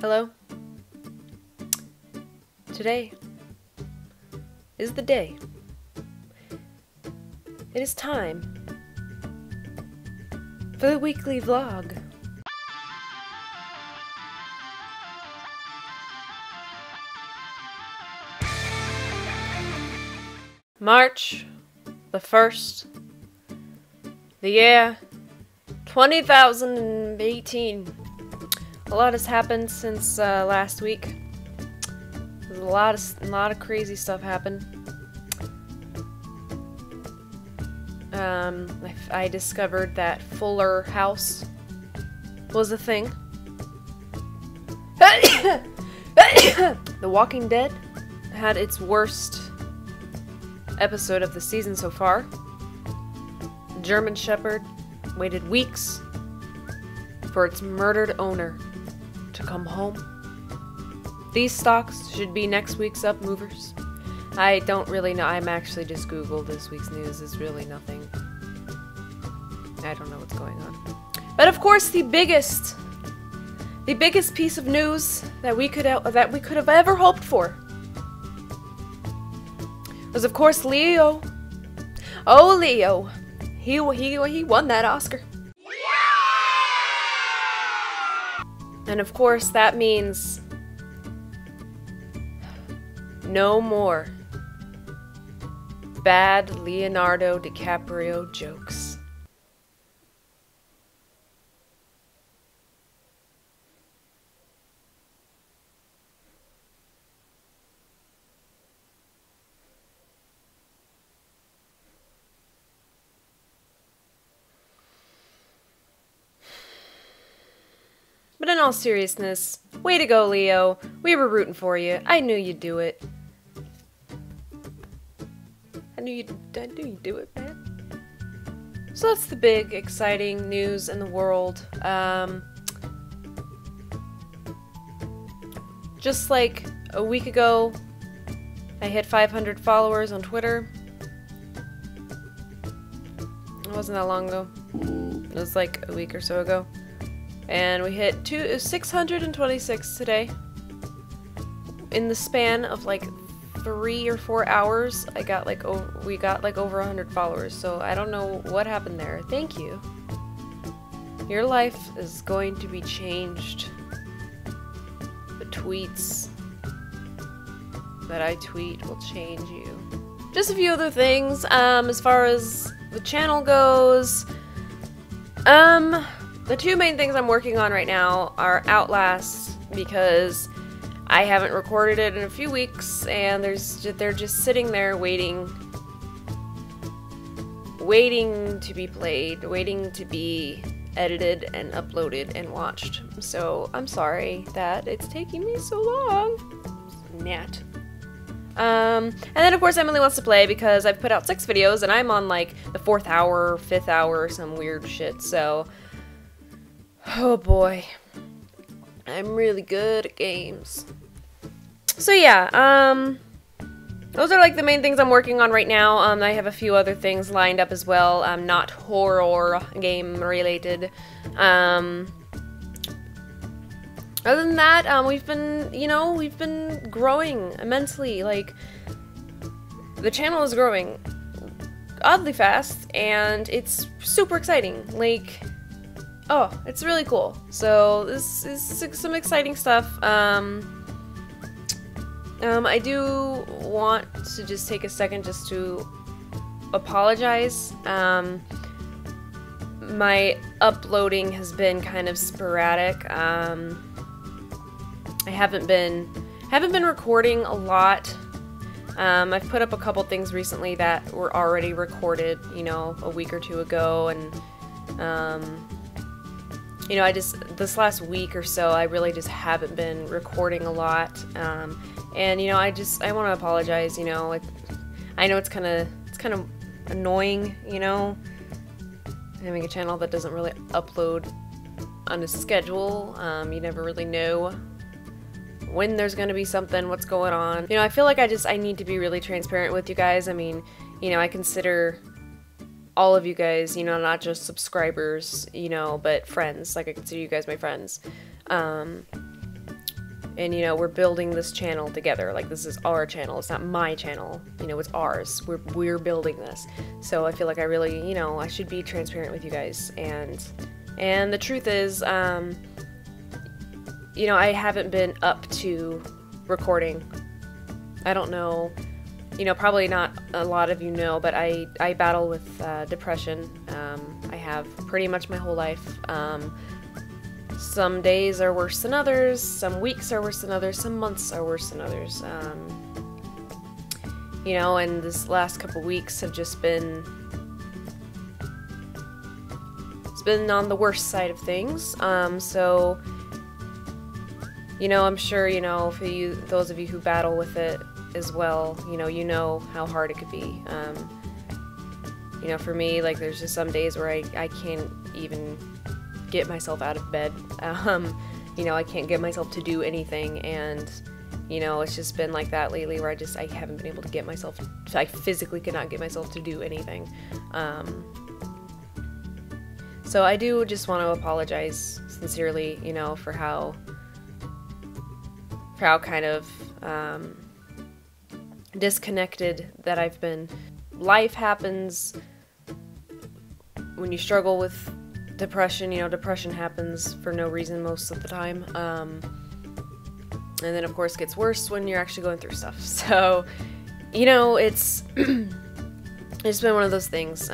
Hello? Today is the day. It is time for the weekly vlog. March the 1st, the year 2018. A lot has happened since last week. There's a lot of crazy stuff happened. I discovered that Fuller House was a thing. The Walking Dead had its worst episode of the season so far. German Shepherd waited weeks for its murdered owner to come home. These stocks should be next week's up movers. I don't really know. I'm actually just Googled this week's news. There's really nothing. I don't know what's going on. But of course, the biggest piece of news that we could have ever hoped for was, of course, Leo. Oh, Leo! He won that Oscar. And of course, that means no more bad Leonardo DiCaprio jokes. But in all seriousness, way to go, Leo. We were rooting for you. I knew you'd do it. I knew you'd do it, man. So that's the big, exciting news in the world. Just like a week ago, I hit 500 followers on Twitter. It wasn't that long ago. It was like a week or so ago. And we hit 626 today. In the span of like 3 or 4 hours, we got like over 100 followers. So I don't know what happened there. Thank you. Your life is going to be changed. The tweets that I tweet will change you. Just a few other things. As far as the channel goes, the two main things I'm working on right now are Outlast, because I haven't recorded it in a few weeks, and they're just sitting there waiting to be played, waiting to be edited and uploaded and watched. So I'm sorry that it's taking me so long. Nat. And then of course Emily Wants to Play, because I've put out 6 videos and I'm on like the 4th hour, 5th hour, or some weird shit, so... Oh boy, I'm really good at games. So yeah, those are like the main things I'm working on right now. I have a few other things lined up as well, not horror game related. Other than that, we've been growing immensely. Like, the channel is growing oddly fast, and it's super exciting. Like... Oh, it's really cool. So this is some exciting stuff. I do want to just take a second just to apologize. My uploading has been kind of sporadic. I haven't been recording a lot. I've put up a couple things recently that were already recorded, you know, a week or two ago, and you know, this last week or so, I really just haven't been recording a lot, and, you know, I want to apologize, you know, I know it's kind of annoying, you know, having a channel that doesn't really upload on a schedule. You never really know when there's gonna be something, what's going on. You know, I feel like I need to be really transparent with you guys. I mean, you know, I consider all of you guys, you know, not just subscribers, you know, but friends. Like, I consider you guys my friends. And, you know, we're building this channel together. Like, this is our channel. It's not my channel. You know, it's ours. We're building this. So I feel like I really, you know, I should be transparent with you guys. And the truth is, you know, I haven't been up to recording. I don't know. You know, probably not a lot of you know, but I battle with depression. I have pretty much my whole life. Some days are worse than others, some weeks are worse than others, some months are worse than others. You know, and this last couple weeks have just been... It's been on the worst side of things, so... You know, I'm sure, you know, for you, those of you who battle with it as well, you know how hard it could be. You know, for me, like, there's just some days where I can't even... get myself out of bed. You know, I can't get myself to do anything, and you know, it's just been like that lately where I haven't been able to get myself to, I physically could not get myself to do anything. So I do just want to apologize sincerely, you know, for how kind of disconnected that I've been. Life happens when you struggle with depression, you know, depression happens for no reason most of the time, and then of course it gets worse when you're actually going through stuff, so, you know, it's, it's been one of those things.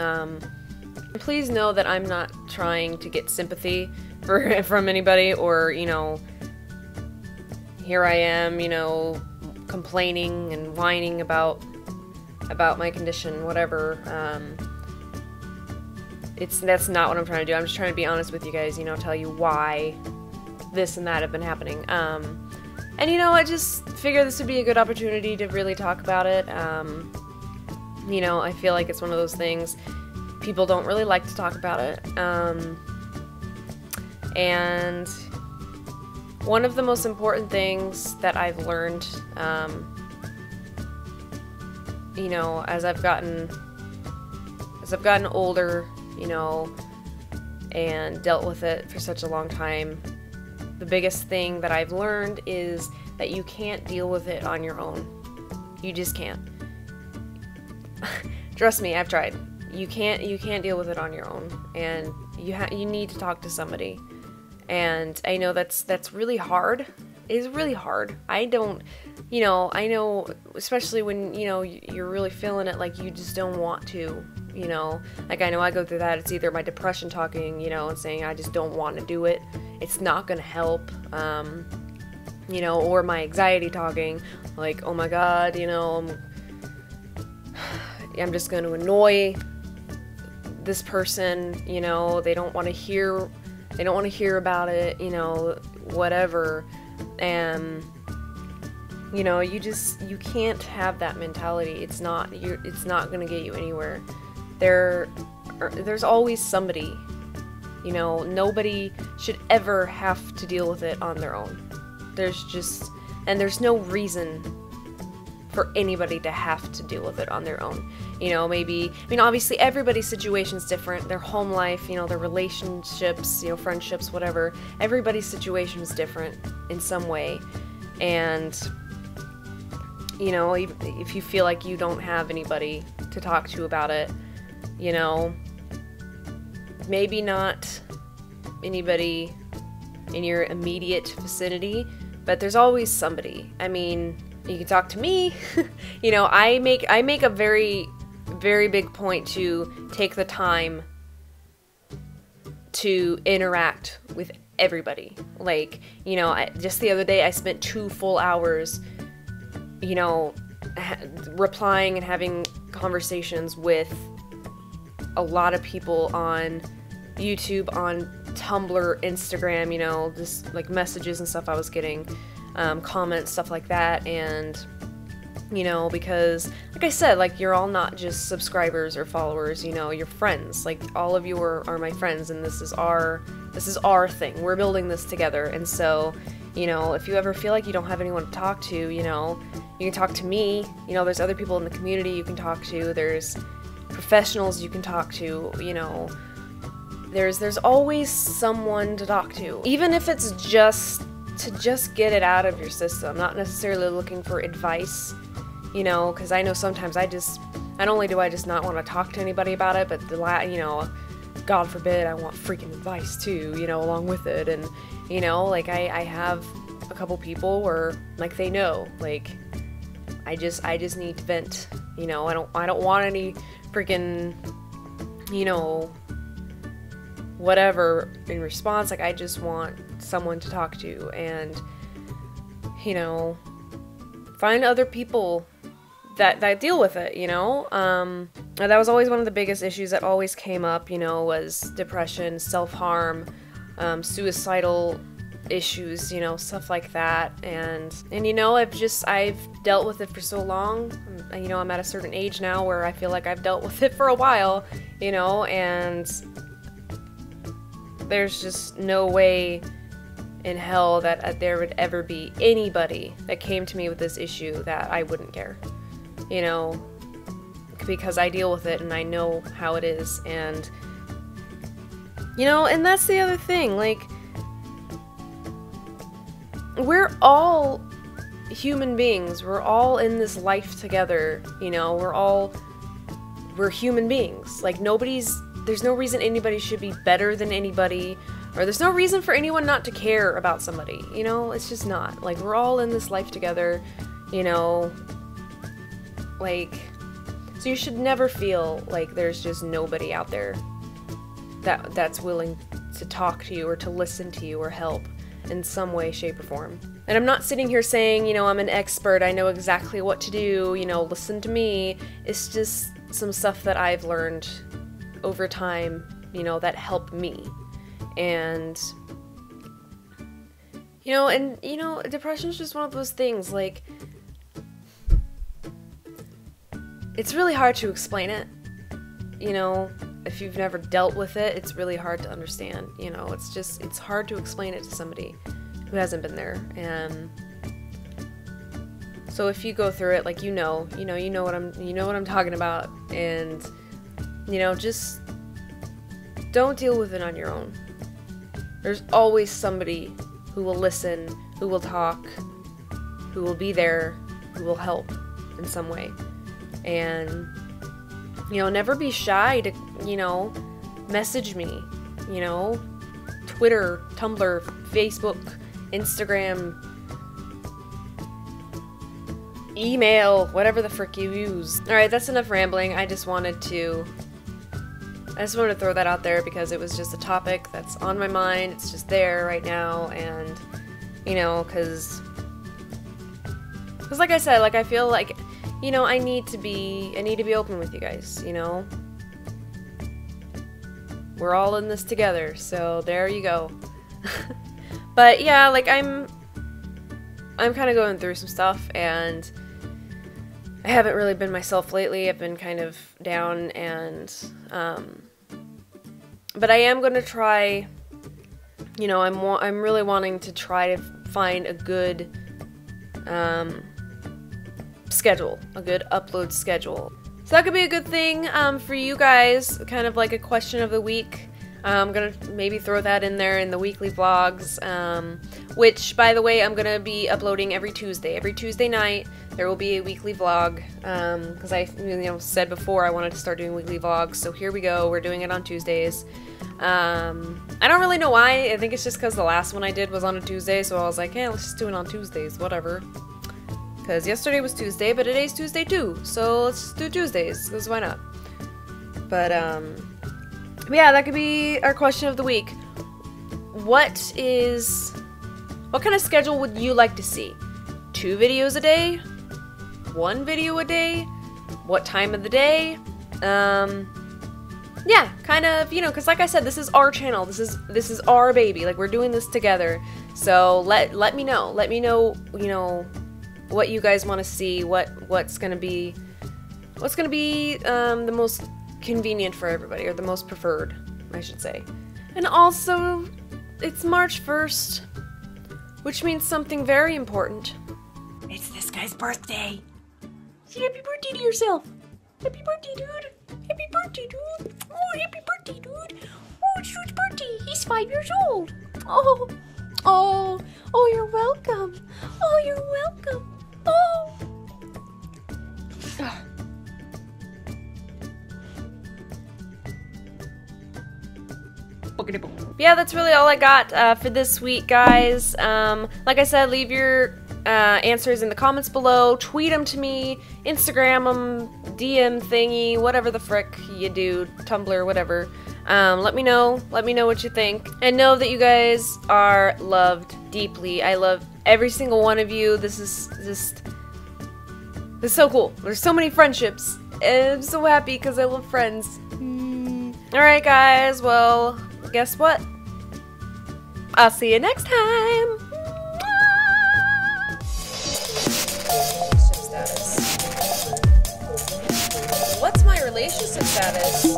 Please know that I'm not trying to get sympathy from anybody, or, you know, here I am, you know, complaining and whining about my condition, whatever. That's not what I'm trying to do. I'm just trying to be honest with you guys, you know, tell you why this and that have been happening. And you know, I just figure this would be a good opportunity to really talk about it. You know, I feel like it's one of those things people don't really like to talk about it. And one of the most important things that I've learned, you know, as I've gotten older, you know, and dealt with it for such a long time, the biggest thing that I've learned is that you can't deal with it on your own. You just can't. Trust me, I've tried. You can't deal with it on your own, and you need to talk to somebody. And I know that's really hard. It is really hard. You know, I know, especially when, you know, you're really feeling it, like, you just don't want to, you know. Like, I know I go through that. It's either my depression talking, you know, and saying I just don't want to do it, it's not gonna help, you know, or my anxiety talking, like, oh my god, you know, I'm just gonna annoy this person, you know, they don't want to hear about it, you know, whatever. And you know, you can't have that mentality. It's not gonna get you anywhere. There's always somebody. You know, nobody should ever have to deal with it on their own. There's no reason for anybody to have to deal with it on their own. You know, maybe, I mean, obviously everybody's situation's different, their home life, you know, their relationships, you know, friendships, whatever. Everybody's situation is different in some way. And you know, if you feel like you don't have anybody to talk to about it, you know, maybe not anybody in your immediate vicinity, but there's always somebody. I mean, you can talk to me. You know, I make a very, very big point to take the time to interact with everybody. Like, you know, just the other day I spent 2 full hours, you know, replying and having conversations with a lot of people on YouTube, on Tumblr, Instagram, you know, just like messages and stuff I was getting, comments, stuff like that. And, you know, because, like I said, like, you're all not just subscribers or followers, you know, you're friends. Like, all of you are my friends, and this is our thing. We're building this together. And so, you know, if you ever feel like you don't have anyone to talk to, you know, you can talk to me. You know, there's other people in the community you can talk to. There's professionals you can talk to, you know. There's always someone to talk to. Even if it's just to just get it out of your system, not necessarily looking for advice, you know, because I know sometimes not only do I just not want to talk to anybody about it, but you know, God forbid I want freaking advice too, you know, along with it. And, you know, like I have a couple people where, like, they know, like, I just need to vent, you know, I don't want any freaking, you know, whatever in response. Like, I just want someone to talk to. And, you know, find other people that deal with it, you know. That was always one of the biggest issues that always came up, you know, was depression, self-harm, suicidal issues, you know, stuff like that. And you know, I've dealt with it for so long. You know, I'm at a certain age now where I feel like I've dealt with it for a while, you know, and there's just no way in hell that there would ever be anybody that came to me with this issue that I wouldn't care, you know, because I deal with it and I know how it is. And, you know, and that's the other thing, like, we're all human beings, we're all in this life together, you know, we're human beings, like, there's no reason anybody should be better than anybody, or there's no reason for anyone not to care about somebody, you know, it's just not, like, we're all in this life together, you know, like, so you should never feel like there's just nobody out there that's willing to talk to you or to listen to you or help in some way, shape, or form. And I'm not sitting here saying, you know, I'm an expert, I know exactly what to do, you know, listen to me. It's just some stuff that I've learned over time, you know, that helped me. And, you know, depression is just one of those things, like, it's really hard to explain it, you know. If you've never dealt with it, it's really hard to understand, you know, it's hard to explain it to somebody who hasn't been there. And so if you go through it, like, you know what I'm talking about. And, you know, just don't deal with it on your own. There's always somebody who will listen, who will talk, who will be there, who will help in some way. And, you know, never be shy to, you know, message me, you know, Twitter, Tumblr, Facebook, Instagram, email, whatever the frick you use. Alright, that's enough rambling. I just wanted to throw that out there because it was just a topic that's on my mind. It's just there right now. And, you know, cause like I said, like, I feel like, you know, I need to be open with you guys, you know. We're all in this together, so there you go. But yeah, like, I'm kind of going through some stuff, and I haven't really been myself lately. I've been kind of down, and but I am going to try, you know, I'm really wanting to try to find a good schedule, a good upload schedule. So that could be a good thing for you guys, kind of like a question of the week. I'm going to maybe throw that in there in the weekly vlogs, which, by the way, I'm going to be uploading every Tuesday. Every Tuesday night, there will be a weekly vlog, because I, you know, said before I wanted to start doing weekly vlogs, so here we go. We're doing it on Tuesdays. I don't really know why. I think it's just because the last one I did was on a Tuesday, so I was like, hey, let's just do it on Tuesdays, whatever. Because yesterday was Tuesday, but today's Tuesday too, so let's do Tuesdays, because why not? But, yeah, that could be our question of the week. What kind of schedule would you like to see? 2 videos a day? 1 video a day? What time of the day? Yeah, kind of, you know, because like I said, this is our channel, this is our baby, like, we're doing this together, so let me know, you know, what you guys want to see, what's gonna be the most convenient for everybody, or the most preferred, I should say. And also, it's March 1st, which means something very important. It's this guy's birthday. Say happy birthday to yourself. Happy birthday, dude. Happy birthday, dude. Oh, happy birthday, dude. Oh, it's Dude's birthday. He's 5 years old. Oh, Oh, you're welcome. Oh, you're welcome. Oh. Ugh. Yeah, that's really all I got for this week, guys. Like I said, leave your answers in the comments below. Tweet them to me, Instagram them, DM thingy, whatever the frick you do, Tumblr, whatever. Let me know what you think, and know that you guys are loved deeply. I love every single one of you. This is just, this is so cool. There's so many friendships, and I'm so happy because I love friends. Alright guys, well, guess what? I'll see you next time! What's my relationship status?